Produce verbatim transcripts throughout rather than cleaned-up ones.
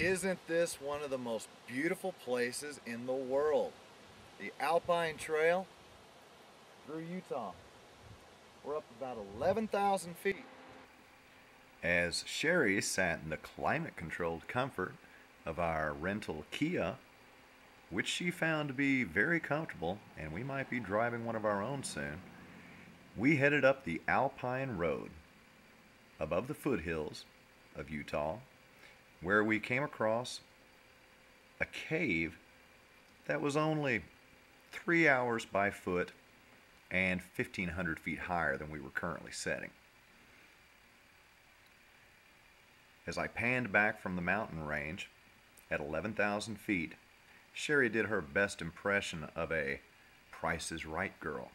Isn't this one of the most beautiful places in the world? The Alpine Trail through Utah. We're up about eleven thousand feet. As Sherry sat in the climate-controlled comfort of our rental Kia, which she found to be very comfortable, and we might be driving one of our own soon, we headed up the Alpine Road above the foothills of Utah, where we came across a cave that was only three hours by foot and fifteen hundred feet higher than we were currently setting. As I panned back from the mountain range at eleven thousand feet, Sherry did her best impression of a Price is Right girl.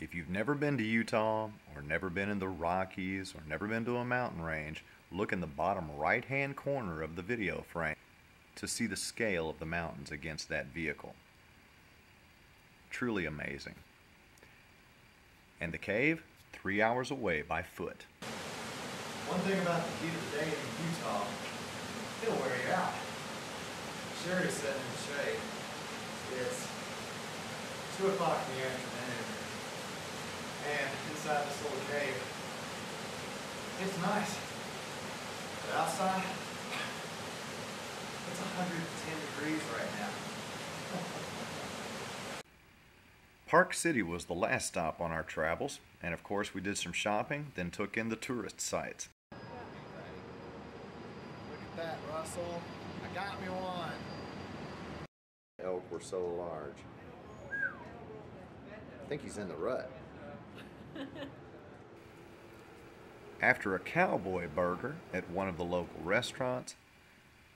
If you've never been to Utah, or never been in the Rockies, or never been to a mountain range, look in the bottom right-hand corner of the video frame to see the scale of the mountains against that vehicle. Truly amazing. And the cave, three hours away by foot. One thing about the heat of the day in Utah, it'll wear you out. Sherry's sitting in the shade. It's two o'clock in the afternoon. And inside this little cave, it's nice. But outside, it's one hundred ten degrees right now. Park City was the last stop on our travels, and of course we did some shopping, then took in the tourist sites. Look at that, Russell. I got me one. Elk were so large. I think he's in the rut. After a cowboy burger at one of the local restaurants,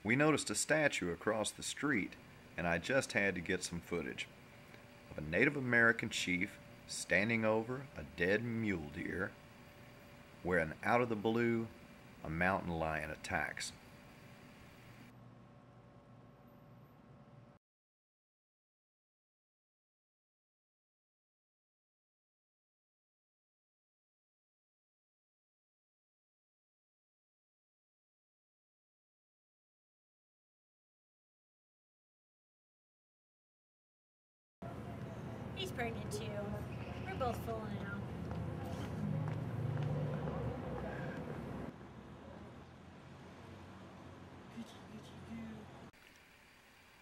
we noticed a statue across the street, and I just had to get some footage of a Native American chief standing over a dead mule deer when, out of the blue, a mountain lion attacks. He's pregnant too. We're both full now.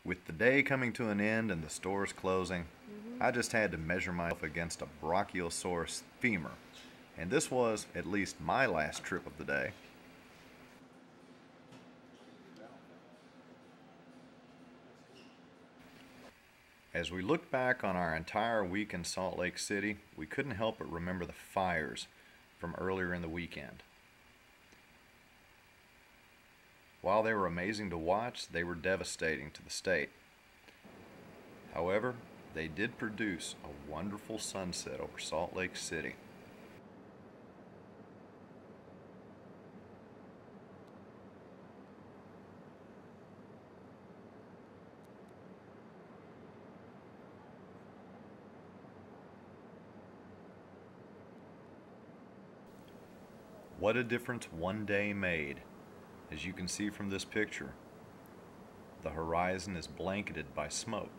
With the day coming to an end and the stores closing, mm-hmm. I just had to measure myself against a brachiosaurus femur. And this was at least my last trip of the day. As we looked back on our entire week in Salt Lake City, we couldn't help but remember the fires from earlier in the weekend. While they were amazing to watch, they were devastating to the state. However, they did produce a wonderful sunset over Salt Lake City. What a difference one day made. As you can see from this picture, the horizon is blanketed by smoke,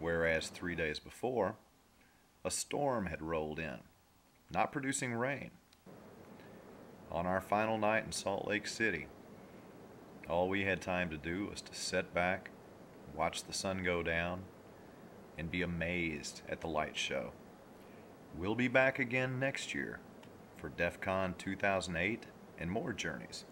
whereas three days before, a storm had rolled in, not producing rain. On our final night in Salt Lake City, all we had time to do was to sit back, watch the sun go down, and be amazed at the light show. We'll be back again next year for DEF CON two thousand eight and more journeys.